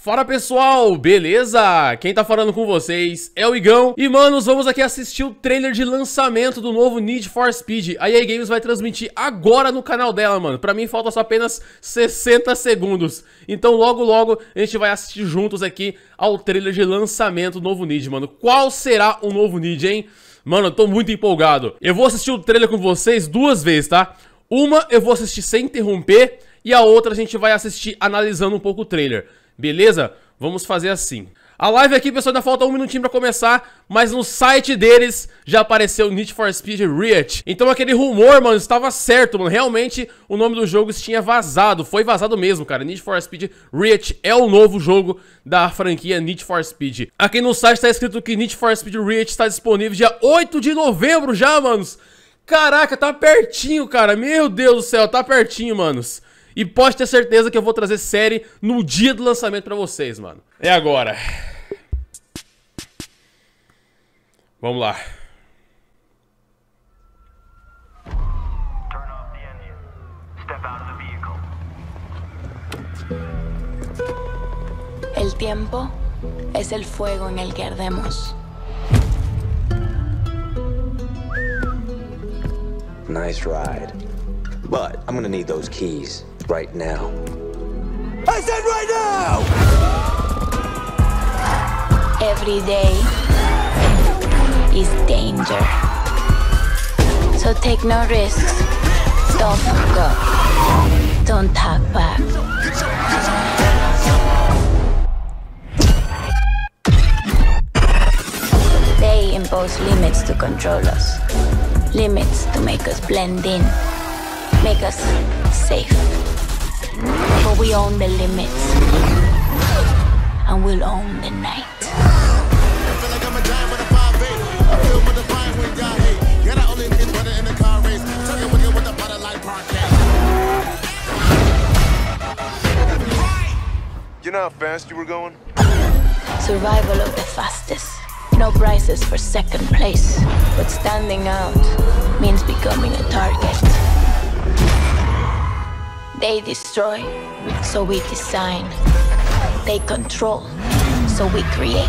Fala pessoal, beleza? Quem tá falando com vocês é o Igão. E manos, vamos aqui assistir o trailer de lançamento do novo Need for Speed. A EA Games vai transmitir agora no canal dela, mano. Pra mim falta só apenas 60 segundos. Então logo logo a gente vai assistir juntos aqui ao trailer de lançamento do novo Need, mano. Qual será o novo Need, hein? Mano, eu tô muito empolgado. Eu vou assistir o trailer com vocês duas vezes, tá? Uma eu vou assistir sem interromper e a outra a gente vai assistir analisando um pouco o trailer. Beleza? Vamos fazer assim. A live aqui, pessoal, ainda falta um minutinho pra começar, mas no site deles já apareceu Need for Speed Heat. Então aquele rumor, mano, estava certo, mano. Realmente o nome do jogo tinha vazado. Foi vazado mesmo, cara. Need for Speed Heat é o novo jogo da franquia Need for Speed. Aqui no site tá escrito que Need for Speed Heat está disponível dia 8 de novembro já, manos. Caraca, tá pertinho, cara. Meu Deus do céu, tá pertinho, manos. E pode ter certeza que eu vou trazer série no dia do lançamento pra vocês, mano. É agora. Vamos lá. El tiempo es el fuego en el que ardemos. Nice ride. But I'm gonna need those keys. Right now. I said right now! Every day is danger. So take no risks. Don't go. Don't talk back. They impose limits to control us. Limits to make us blend in. Make us safe. But we own the limits, and we'll own the night. You know how fast you were going? Survival of the fastest. No prizes for second place. But standing out means becoming a target. They destroy, so we design. They control, so we create.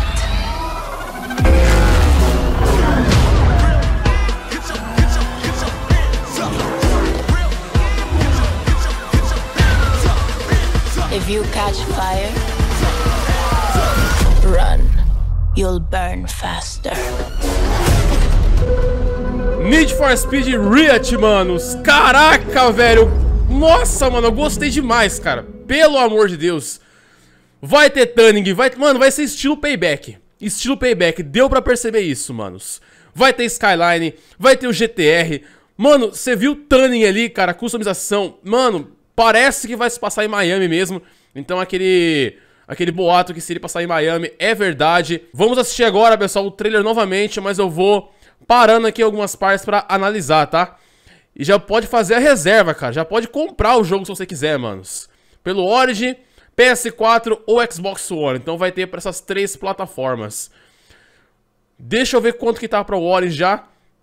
If you catch fire, run. You'll burn faster. Need for Speed Heat, manos. Caraca, velho. Nossa, mano, eu gostei demais, cara. Pelo amor de Deus. Vai ter Tanning, vai... Mano, vai ser estilo Payback. Estilo Payback, deu pra perceber isso, manos. Vai ter Skyline, vai ter o GTR. Mano, você viu Tanning ali, cara, customização. Mano, parece que vai se passar em Miami mesmo. Então aquele boato que se ele passar em Miami é verdade. Vamos assistir agora, pessoal, o trailer novamente, mas eu vou parando aqui algumas partes pra analisar, tá? E já pode fazer a reserva, cara. Já pode comprar o jogo se você quiser, manos. Pelo Origin, PS4 ou Xbox One. Então vai ter pra essas três plataformas. Deixa eu ver quanto que tá pra o Origin já.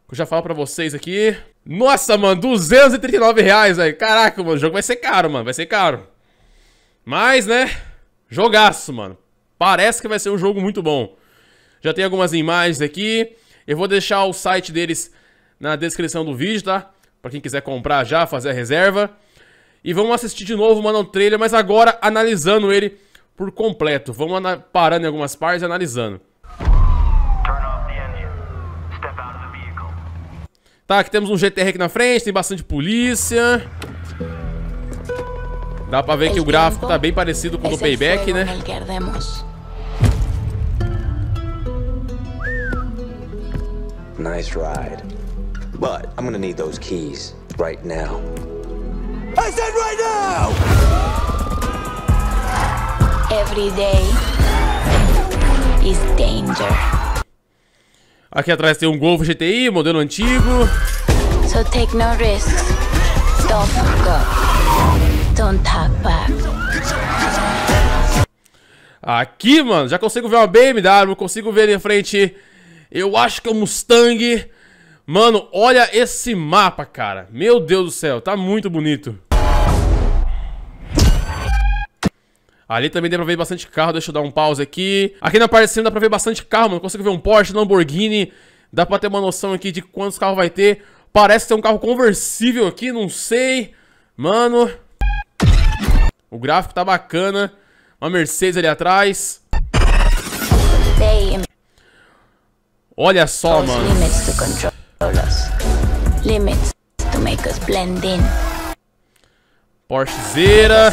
Eu já falo pra vocês aqui. Nossa, mano, R$239, velho. Caraca, mano, o jogo vai ser caro, mano. Vai ser caro. Mas, né, jogaço, mano. Parece que vai ser um jogo muito bom. Já tem algumas imagens aqui. Eu vou deixar o site deles na descrição do vídeo, tá? Pra quem quiser comprar já, fazer a reserva. E vamos assistir de novo, mano, o trailer, mas agora analisando ele por completo. Vamos parando em algumas partes e analisando. Tá, aqui temos um GTR aqui na frente, tem bastante polícia. Dá pra ver que o gráfico tá bem parecido com o do Payback, né? Nice ride. But I'm gonna need those keys right now. I said right now! Every day is danger. Aqui atrás tem um Golf GTI, modelo antigo. So take no risks. Don't go. Don't talk back. Aqui, mano, já consigo ver uma BMW, consigo ver ali na frente. Eu acho que é um Mustang. Mano, olha esse mapa, cara. Meu Deus do céu, tá muito bonito. Ali também deu pra ver bastante carro, deixa eu dar um pause aqui. Aqui na parte de cima dá pra ver bastante carro, mano. Consigo ver um Porsche, Lamborghini. Dá pra ter uma noção aqui de quantos carros vai ter. Parece ter um carro conversível aqui, não sei. Mano, o gráfico tá bacana. Uma Mercedes ali atrás. Olha só, mano. Porschezeira.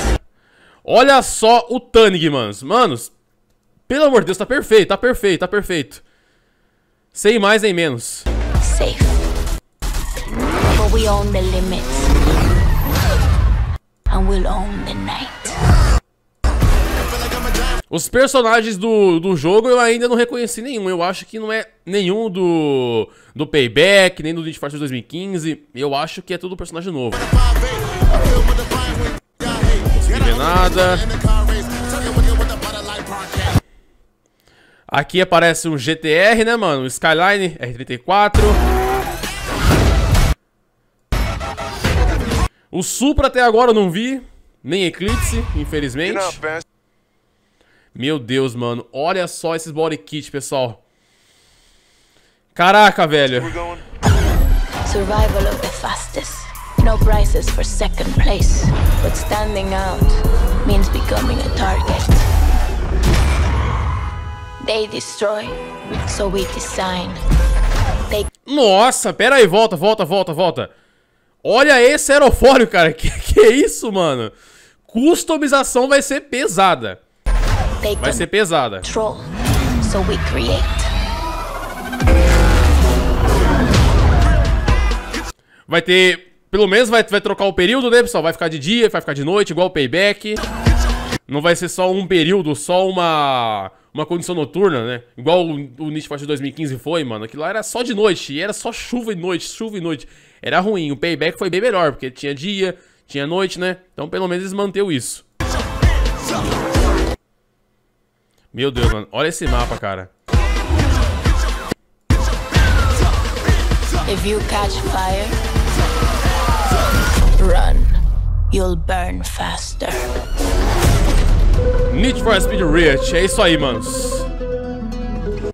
Olha só o Tannig, manos. Manos, pelo amor de Deus, tá perfeito, tá perfeito, tá perfeito. Sem mais nem menos. Safe. But we own the limits. And we'll own the night. Os personagens do jogo eu ainda não reconheci nenhum. Eu acho que não é nenhum do Payback, nem do Need for Speed 2015. Eu acho que é tudo personagem novo. Nada. Aqui aparece um GTR, né, mano? Skyline R34. O Supra até agora eu não vi. Nem Eclipse, infelizmente. Meu Deus, mano. Olha só esses body kit, pessoal. Caraca, velho. Survival of the fastest. No prizes for second place, but standing out means becoming a target. They destroy, so we design. They... Nossa, pera aí, volta, volta, volta, volta. Olha esse aerofólio, cara. Que é isso, mano? Customização vai ser pesada. Vai ser pesada. Control, so we create. Vai ter... Pelo menos vai trocar o período, né, pessoal? Vai ficar de dia, vai ficar de noite, igual o Payback. Não vai ser só um período, só uma condição noturna, né? Igual o Need for Speed 2015 foi, mano. Aquilo lá era só de noite, e era só chuva e noite, chuva e noite. Era ruim, o Payback foi bem melhor, porque tinha dia, tinha noite, né? Então, pelo menos, eles manteram isso. Meu Deus, mano. Olha esse mapa, cara. If you catch fire... Run, you'll burn faster. Need for Speed Heat, é isso aí, manos.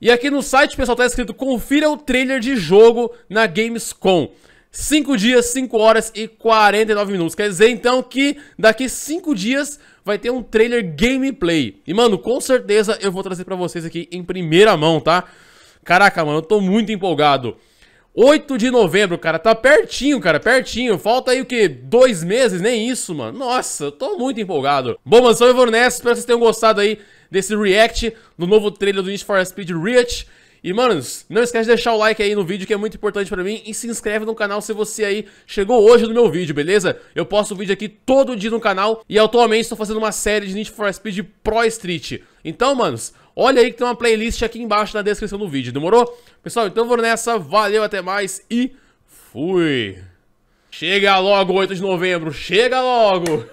E aqui no site, pessoal, tá escrito: confira o trailer de jogo na Gamescom. 5 dias, 5 horas e 49 minutos. Quer dizer, então, que daqui 5 dias vai ter um trailer gameplay. E, mano, com certeza eu vou trazer pra vocês aqui em primeira mão, tá? Caraca, mano, eu tô muito empolgado. 8 de novembro, cara, tá pertinho, cara, pertinho. Falta aí o que? 2 meses? Nem isso, mano. Nossa, eu tô muito empolgado. Bom, mano, só eu vou nessa. Espero que vocês tenham gostado aí desse react do novo trailer do Need for Speed Heat. E, manos, não esquece de deixar o like aí no vídeo, que é muito importante pra mim. E se inscreve no canal se você aí chegou hoje no meu vídeo, beleza? Eu posto vídeo aqui todo dia no canal. E atualmente estou fazendo uma série de Need for Speed Pro Street. Então, manos, olha aí que tem uma playlist aqui embaixo na descrição do vídeo, demorou? Pessoal, então vou nessa, valeu, até mais e fui! Chega logo, 8 de novembro, chega logo!